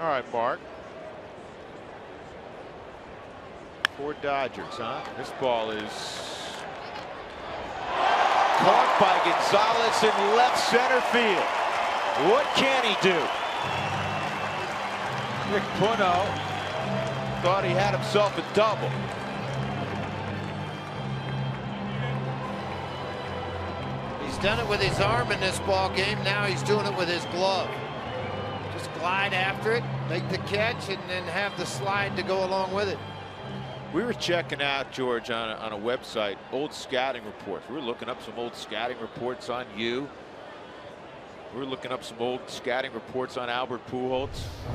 All right, Mark. For Dodgers, huh? This ball is caught by Gonzalez in left center field. What can he do? Nick Punto thought he had himself a double. He's done it with his arm in this ball game. Now he's doing it with his glove. Just glide after it, make the catch, and then have the slide to go along with it. We were checking out, George, on a website, old scouting reports. We were looking up some old scouting reports on you. We were looking up some old scouting reports on Albert Pujols.